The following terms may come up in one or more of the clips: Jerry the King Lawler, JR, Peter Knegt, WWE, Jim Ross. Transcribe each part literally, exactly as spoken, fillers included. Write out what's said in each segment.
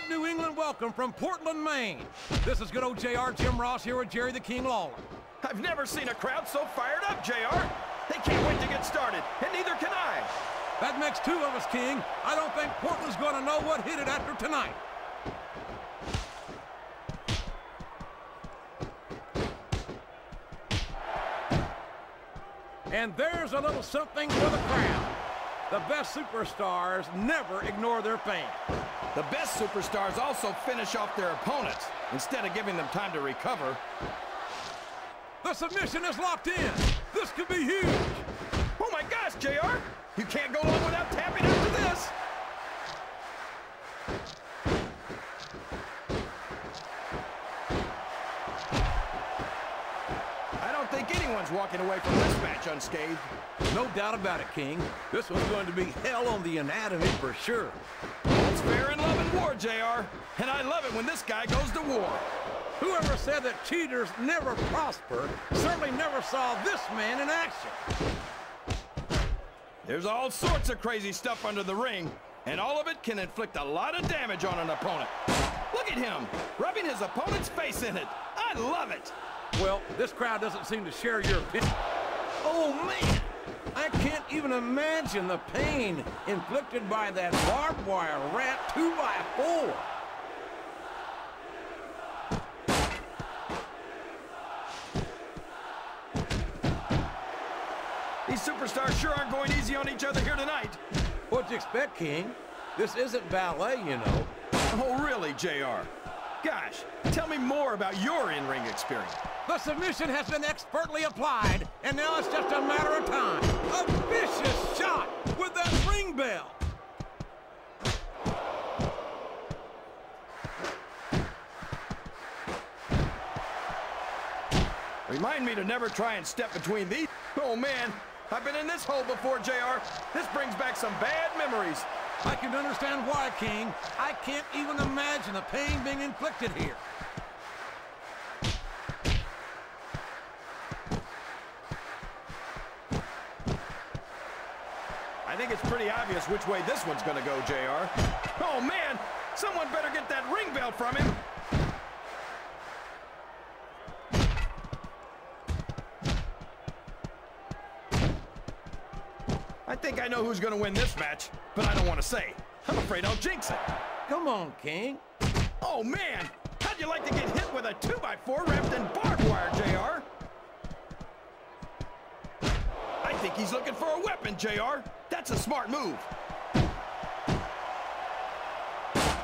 big New England welcome from Portland, Maine. This is good old J R Jim Ross here with Jerry the King Lawler. I've never seen a crowd so fired up, J R. They can't wait to get started, and neither can I. That makes two of us, King. I don't think Portland's going to know what hit it after tonight. And there's a little something for the crowd. The best superstars never ignore their fans. The best superstars also finish off their opponents instead of giving them time to recover. The submission is locked in. This could be huge. Oh my gosh, J R! You can't go long without tapping after this. Anyone's walking away from this match unscathed. No doubt about it, King. This one's going to be hell on the anatomy for sure. It's fair in love and war, J R. And I love it when this guy goes to war. Whoever said that cheaters never prosper certainly never saw this man in action. There's all sorts of crazy stuff under the ring, and all of it can inflict a lot of damage on an opponent. Look at him, rubbing his opponent's face in it. I love it. Well, this crowd doesn't seem to share your opinion. Oh, man! I can't even imagine the pain inflicted by that barbed wire wrapped two by four. These superstars sure aren't going easy on each other here tonight. What'd you expect, King? This isn't ballet, you know. Oh, really, J R? Gosh, tell me more about your in-ring experience. The submission has been expertly applied, and now it's just a matter of time. A vicious shot with that ring bell. Remind me to never try and step between these. Oh, man, I've been in this hole before, J R. This brings back some bad memories. I can understand why, King. I can't even imagine the pain being inflicted here. I think it's pretty obvious which way this one's gonna go, J R. Oh, man! Someone better get that ring bell from him! I think I know who's gonna win this match, but I don't want to say. I'm afraid I'll jinx it. Come on, King. Oh, man! How'd you like to get hit with a two by four wrapped in barbed wire, J R? I think he's looking for a weapon, J R. That's a smart move.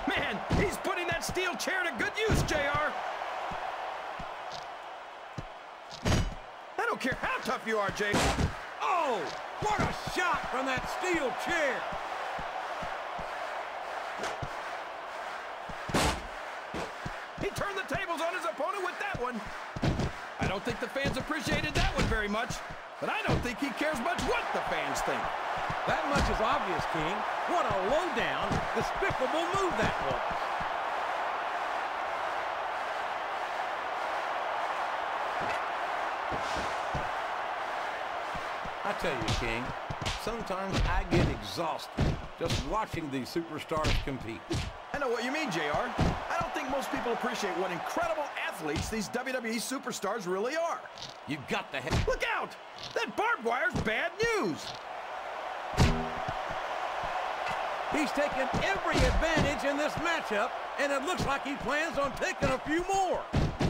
Man, he's putting that steel chair to good use, J R. I don't care how tough you are, J R. Oh! What a shot from that steel chair! He turned the tables on his opponent with that one. I don't think the fans appreciated that one very much, but I don't think he cares much what the fans think. That much is obvious, King. What a low-down, despicable move that was. I tell you, King, sometimes I get exhausted just watching these superstars compete. I know what you mean, J R. I don't think most people appreciate what incredible athletes these W W E superstars really are. You've got the head. Look out! That barbed wire's bad news! He's taken every advantage in this matchup, and it looks like he plans on taking a few more.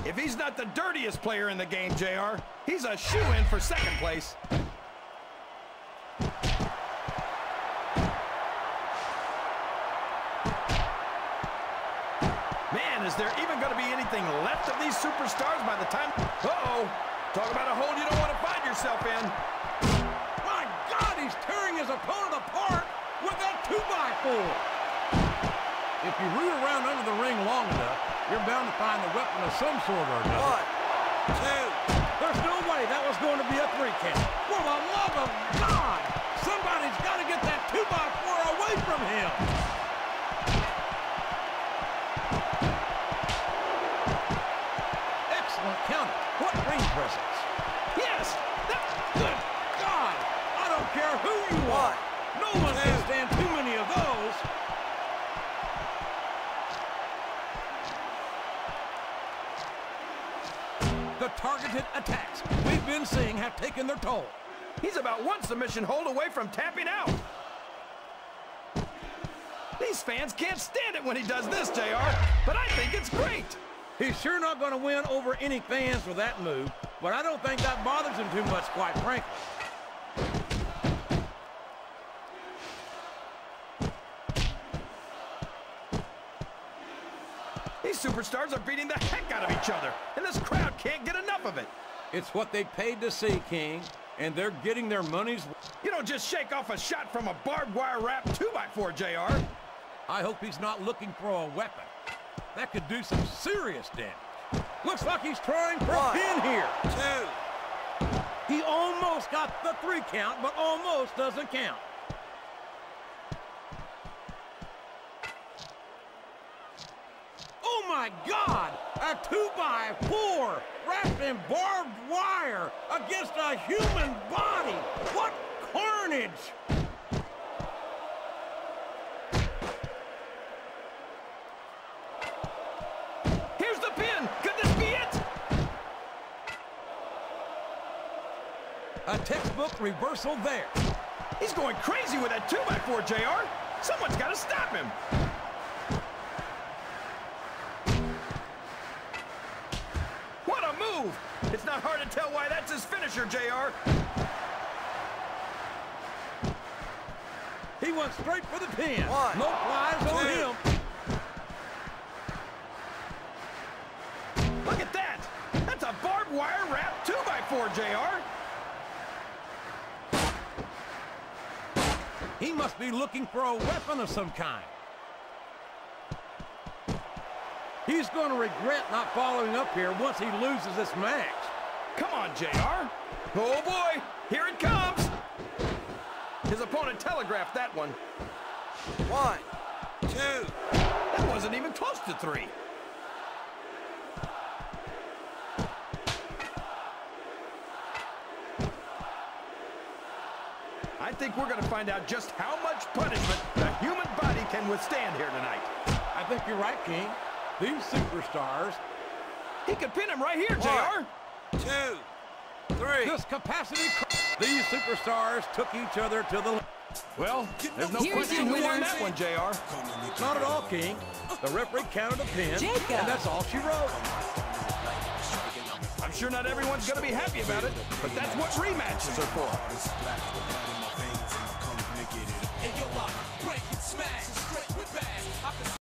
If he's not the dirtiest player in the game, J R, he's a shoo-in for second place. Is there even going to be anything left of these superstars by the time... Uh-oh! Talk about a hole you don't want to find yourself in. My God, he's tearing his opponent apart with that two by four. If you root around under the ring long enough, you're bound to find the weapon of some sort or another. One, two. There's no way that was going to be a three count. For the love of God! Somebody's got to get that two by four away from him! What ring presence? Yes! That, good God! I don't care who you are! No one can stand too many of those! the targeted attacks we've been seeing have taken their toll. He's about one submission hold away from tapping out. These fans can't stand it when he does this, J R, but I think it's great. He's sure not going to win over any fans with that move, but I don't think that bothers him too much, quite frankly. These superstars are beating the heck out of each other, and this crowd can't get enough of it. It's what they paid to see, King, and they're getting their money's worth. You don't just shake off a shot from a barbed wire wrap two by four, J R. I hope he's not looking for a weapon. That could do some serious damage. Looks like he's trying for a pin here. Two. He almost got the three count, but almost doesn't count. Oh my God, a two by four wrapped in barbed wire against a human body. What carnage! A textbook reversal there. He's going crazy with that two by four, J R. Someone's got to stop him. What a move. It's not hard to tell why that's his finisher, J R. He went straight for the pin. One, no flies on him. Look at that. That's a barbed wire wrap two by four, J R. He must be looking for a weapon of some kind. He's going to regret not following up here once he loses this match. Come on, J R. Oh, boy. Here it comes. His opponent telegraphed that one. One, two. That wasn't even close to three. I think we're going to find out just how much punishment the human body can withstand here tonight. I think you're right, King. These superstars. He could pin him right here, J R. Two, three. This capacity. These superstars took each other to the. Well, there's no question who won that one, J R. Not at all, King. The referee counted a pin, and that's all she wrote. I'm sure not everyone's going to be happy about it, but that's what rematches are for.